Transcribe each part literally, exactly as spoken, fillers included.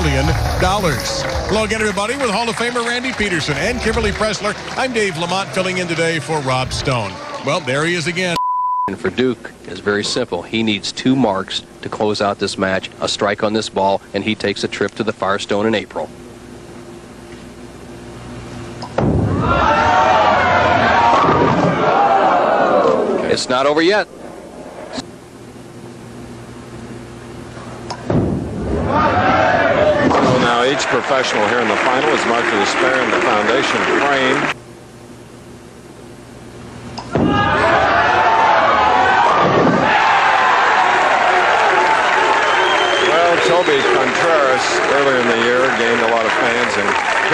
million dollars. Hello again, everybody, with Hall of Famer Randy Peterson and Kimberly Pressler. I'm Dave Lamont, filling in today for Rob Stone. Well, there he is again. And for Duke, it's very simple. He needs two marks to close out this match, a strike on this ball, and he takes a trip to the Firestone in April. It's not over yet. Well, now each professional here in the final is marked with a spare in the foundation frame. Toby Contreras, earlier in the year, gained a lot of fans in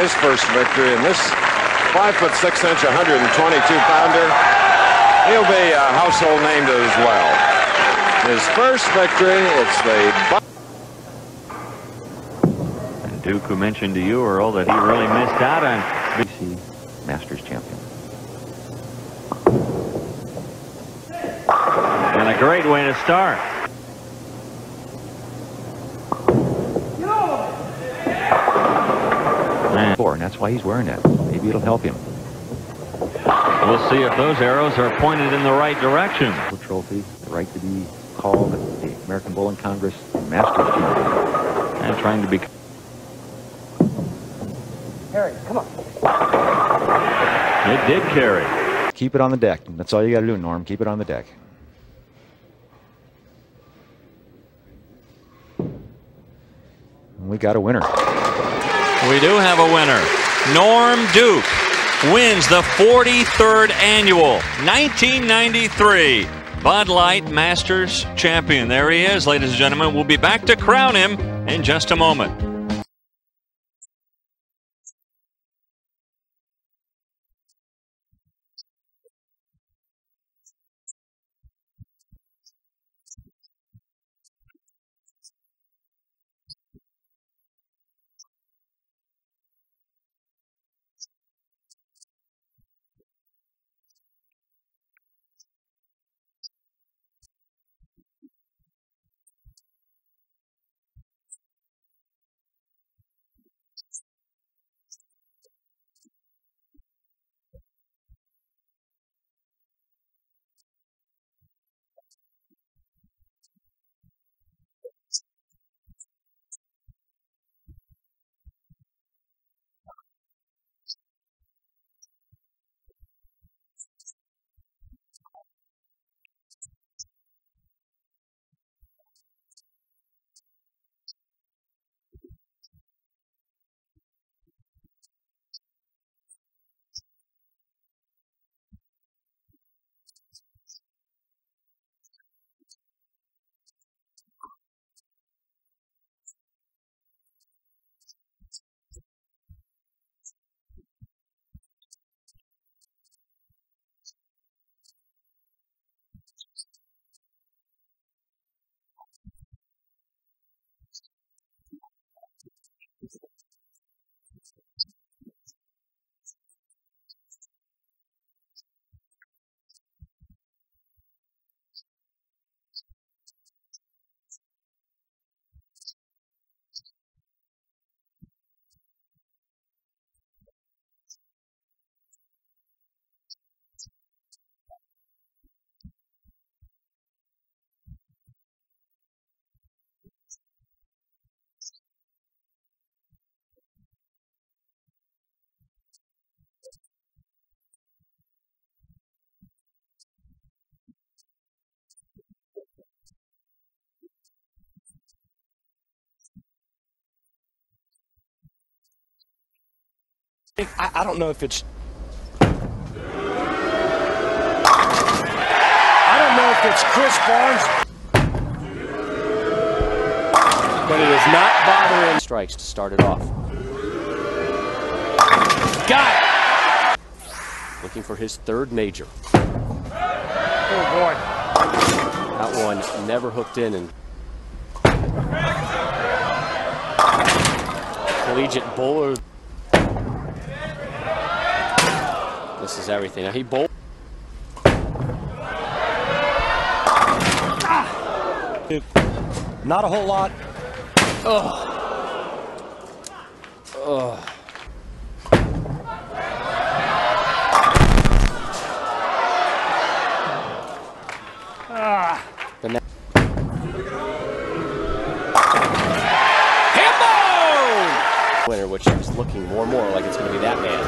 his first victory. And this five foot six inch, one hundred twenty-two pounder, he'll be a household name as well. His first victory, it's the... And Duke, who mentioned to you, Earl, that he really missed out on B C Masters champion. And a great way to start. And that's why he's wearing that. Maybe it'll help him. We'll see if those arrows are pointed in the right direction. Trophy, the right to be called the American Bowling Congress Masters team. And trying to be... Harry, come on. It did carry. Keep it on the deck. That's all you got to do, Norm. Keep it on the deck. And we got a winner. We do have a winner. Norm Duke wins the forty-third annual nineteen ninety-three Bud Light Masters champion. There he is, ladies and gentlemen. We'll be back to crown him in just a moment. I, I don't know if it's I don't know if it's Chris Barnes, but it is not bothering strikes to start it off. Got it! Looking for his third major. Oh boy. That one never hooked in, and collegiate bowler. This is everything. Now he bowled. Ah! Not a whole lot. Oh. Oh. Ah. Handball! Winner, which is looking more and more like it's going to be that man.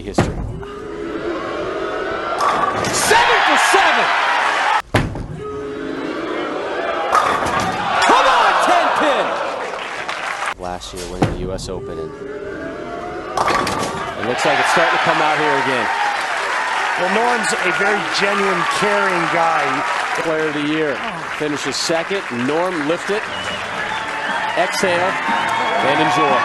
History. Seven for seven. Come on, ten pin. Last year winning the U S Open, and it looks like it's starting to come out here again. Well, Norm's a very genuine, caring guy. Player of the year finishes second. Norm, lift it, exhale, and enjoy.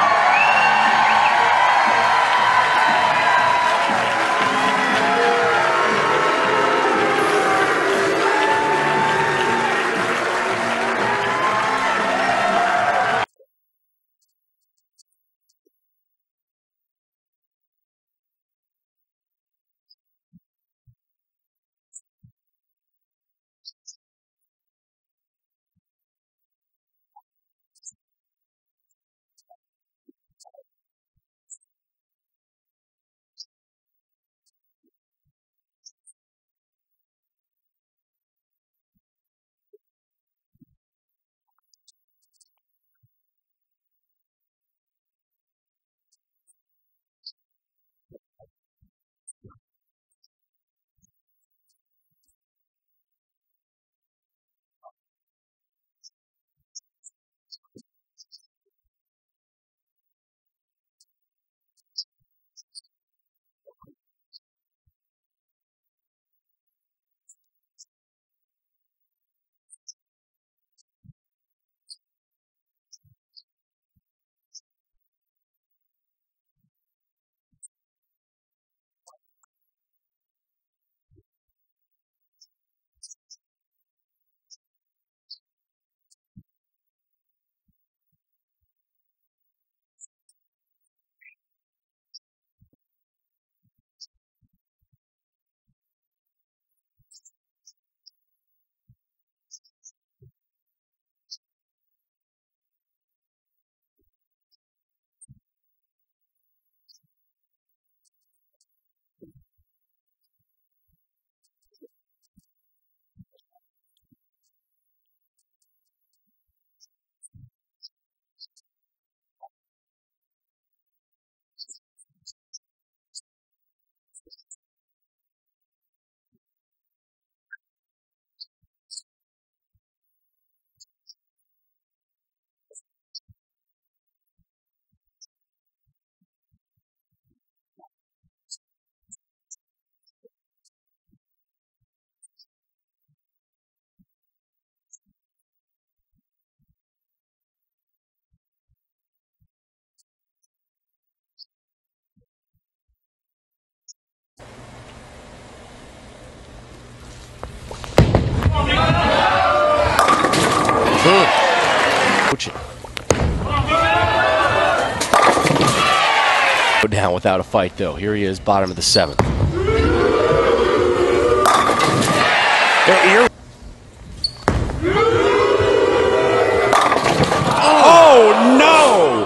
Go down without a fight, though. Here he is, bottom of the seventh. Oh, no!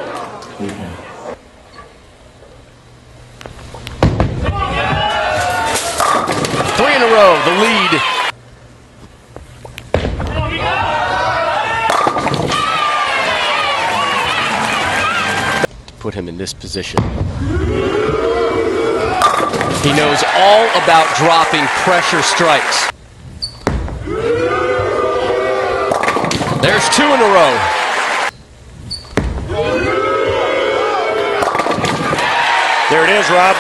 Three in a row, the lead. Put him in this position. He knows all about dropping pressure strikes. There's two in a row. There it is, Rob.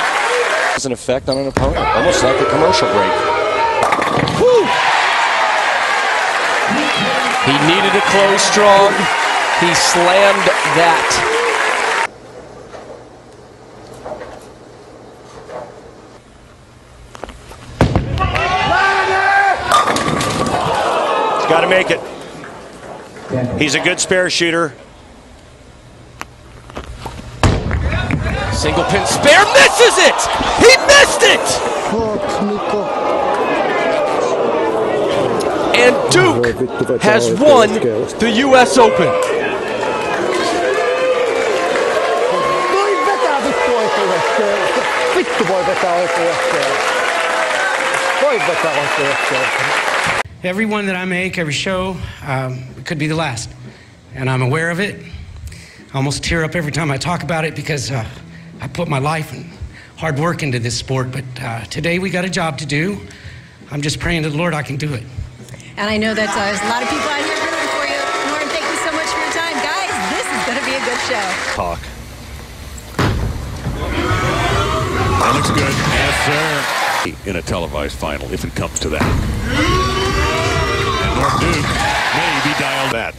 Has an effect on an opponent, almost like a commercial break. Woo! He needed to close strong. He slammed that. Got to make it. He's a good spare shooter. Single pin spare, misses it! He missed it! and Duke has won the U S Open. Every one that I make, every show, um, it could be the last. And I'm aware of it. I almost tear up every time I talk about it because uh, I put my life and hard work into this sport. But uh, today we got a job to do. I'm just praying to the Lord I can do it. And I know that uh, there's a lot of people out here rooting for you. Norm, thank you so much for your time. Guys, this is going to be a good show. Talk. That looks good. Yes, sir. In a televised final, if it comes to that. And Norm Duke may be dialed that.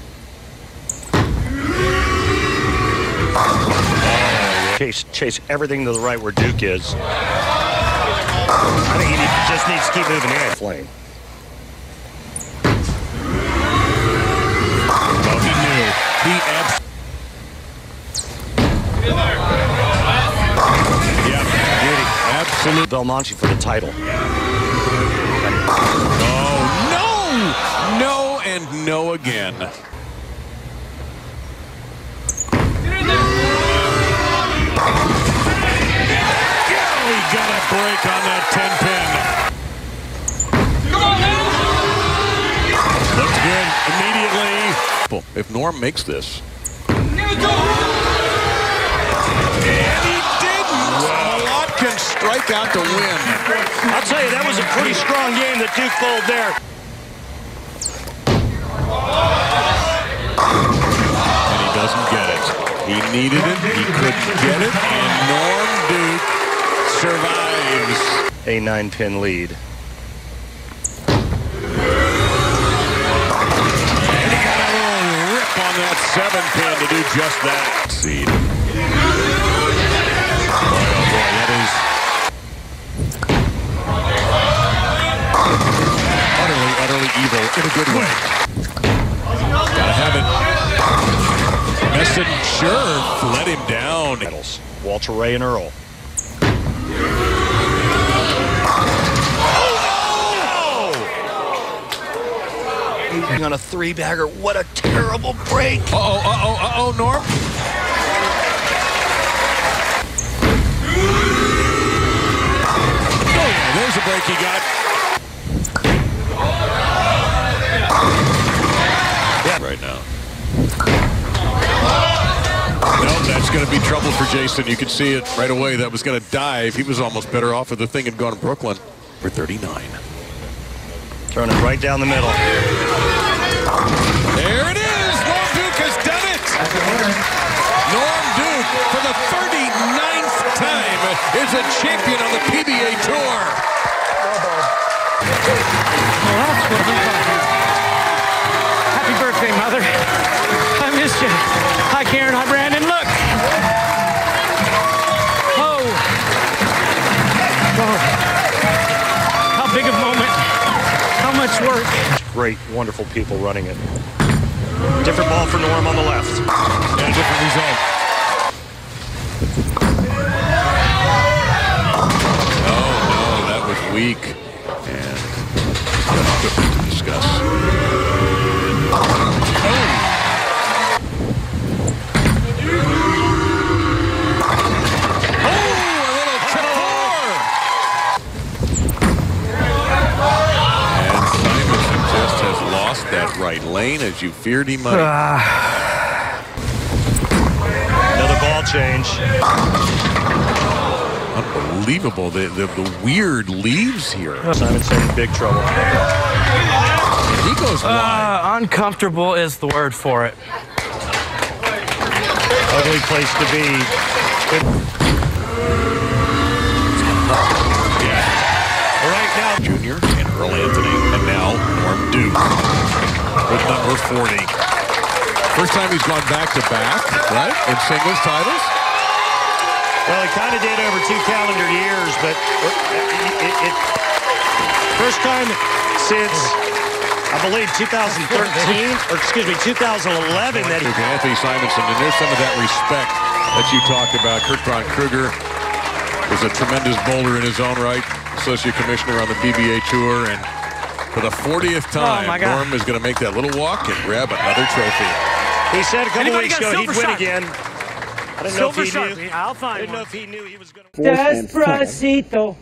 Chase, chase everything to the right where Duke is. I think he need, just needs to keep moving in. Flame. Oh, he knew. He absolutely. Yeah, beauty. Absolute Belmonte for the title. Oh, no! No and no again. Got a break on that ten pin. Looks good immediately. If Norm makes this. And he didn't. Wow. A lot can strike out to win. I'll tell you, that was a pretty strong game that Duke pulled there. And he doesn't get it. He needed it. He couldn't get it. And Norm Duke survives. A nine-pin lead. And he got a little rip on that seven-pin to do just that. Seed. Boy, oh boy, that is utterly, utterly evil in a good way. Gotta have it. Messenger let him down. Walter Ray and Earl. On a three-bagger, what a terrible break! Uh oh, uh oh, uh oh, Norm. Oh, yeah, there's a break he got. Yeah, right now. No, that's going to be trouble for Jason. You can see it right away. That was going to dive. He was almost better off if the thing had gone to Brooklyn for thirty-nine. Throwing it right down the middle. There it is! Norm Duke has done it! Norm Duke, for the thirty-ninth time, is a champion on the P B A Tour. Happy birthday, Mother. I missed you. Hi, Karen. Hi, Brandon. Look! Oh! Oh. How big a moment. How much work. Great, wonderful people running it. Different ball for Norm on the left. And a different result. Oh, no, that was weak. And different to discuss. Oh, oh a little trip. Lost that right lane as you feared he might. Uh, Another ball change. Unbelievable, the, the, the weird leaves here. Simonson in big trouble. He goes wide. Uh, uncomfortable is the word for it. Ugly place to be. Good. Yeah. Right now, Junior and Earl Anthony, and now Norm Duke with number forty. First time he's gone back-to-back, right, in singles titles? Well, he kind of did over two calendar years, but it, it, it, first time since, I believe, twenty thirteen, or excuse me, two thousand eleven. That he Anthony Simonson, and there's some of that respect that you talked about. Kurt Von Kruger was a tremendous bowler in his own right, associate commissioner on the P B A Tour, and For the fortieth time, oh Norm is going to make that little walk and grab another trophy. He said a couple weeks ago he'd win shot? again. I don't know if he knew. I'll find I didn't know if he knew he was going to. Despacito.